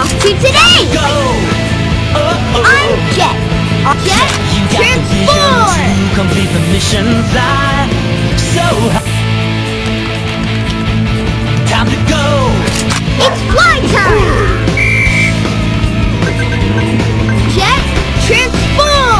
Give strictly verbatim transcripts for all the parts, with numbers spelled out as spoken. off to today! Go! Oh, oh. I'm Jett! Jett, transform! You complete the mission, fly so high. Time to go! It's fly time! Jett, transform!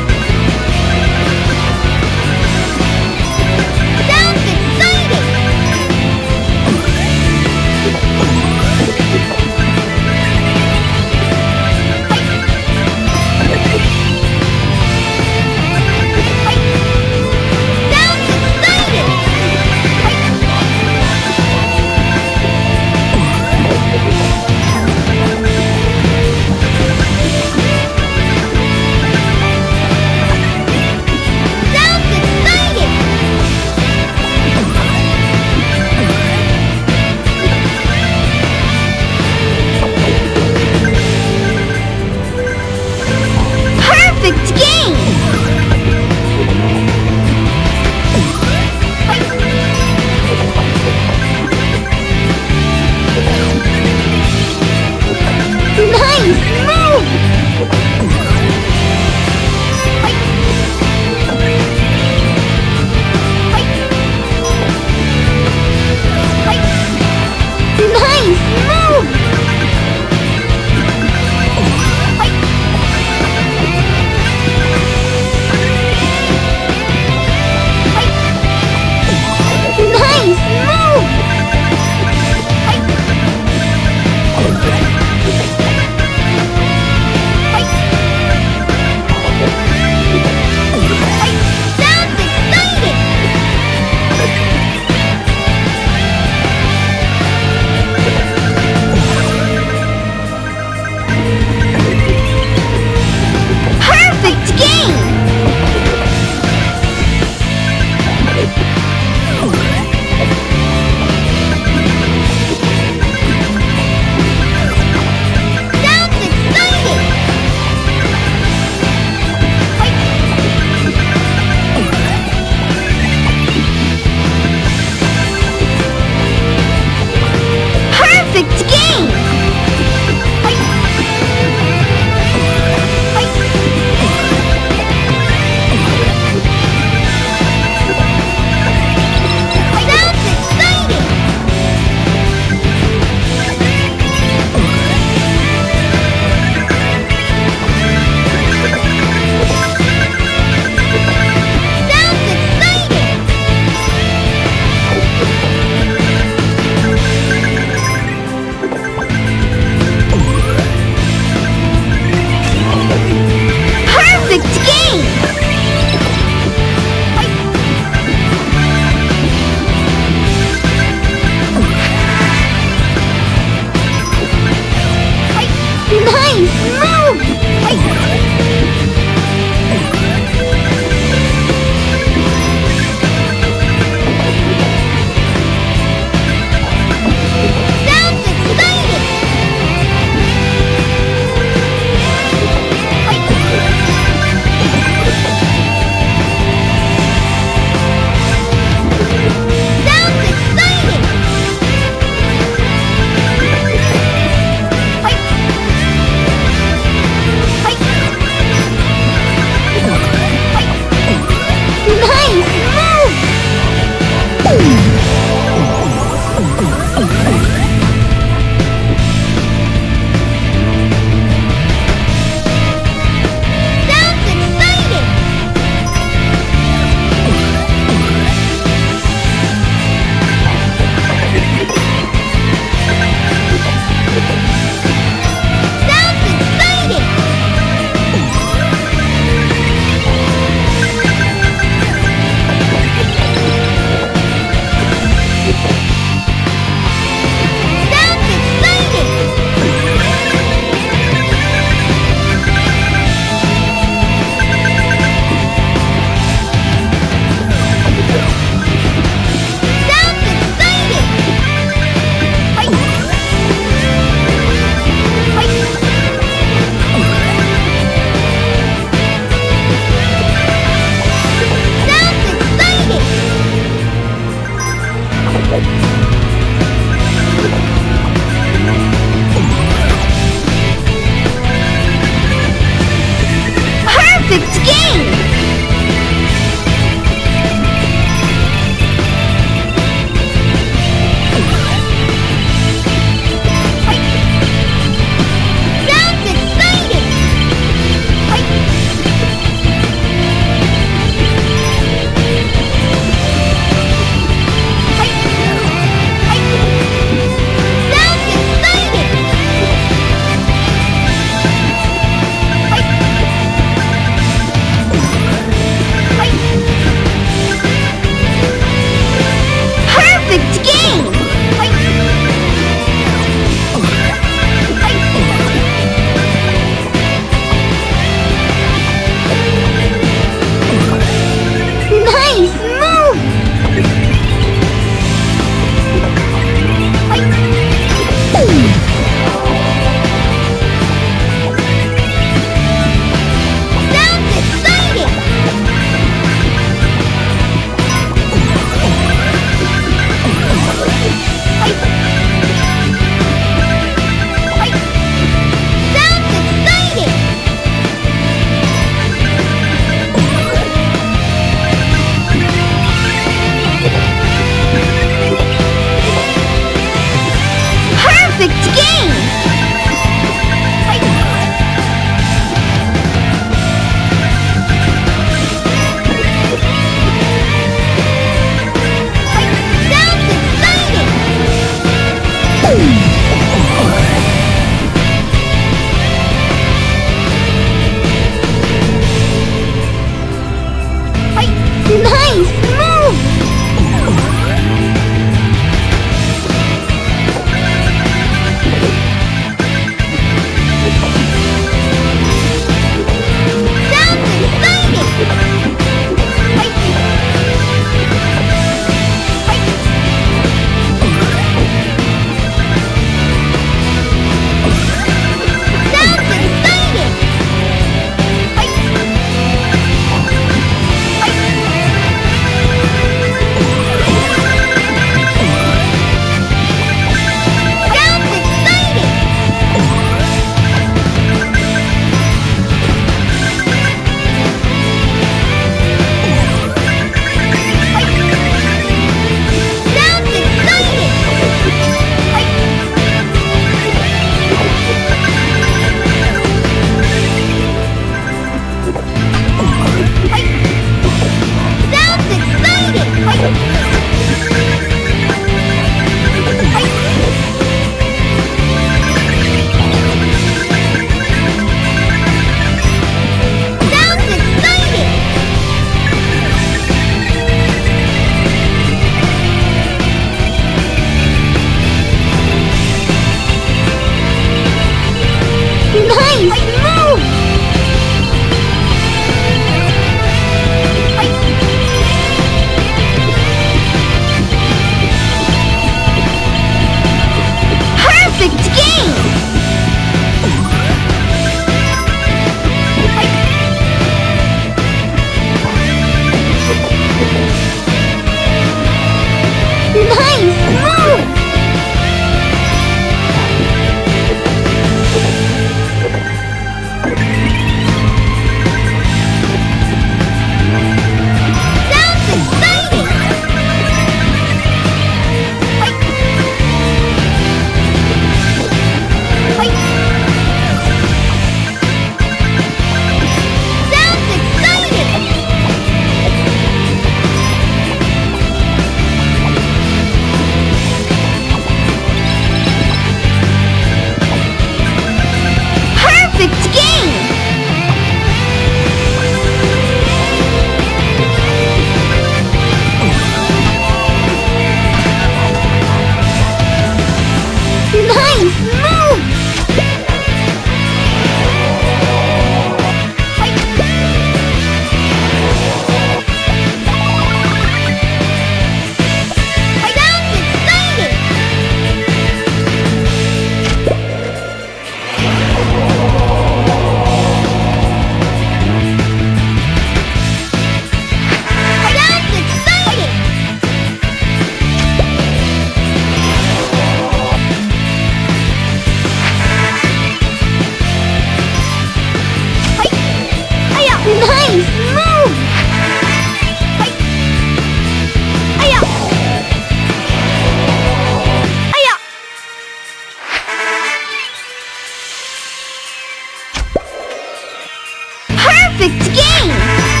perfect game!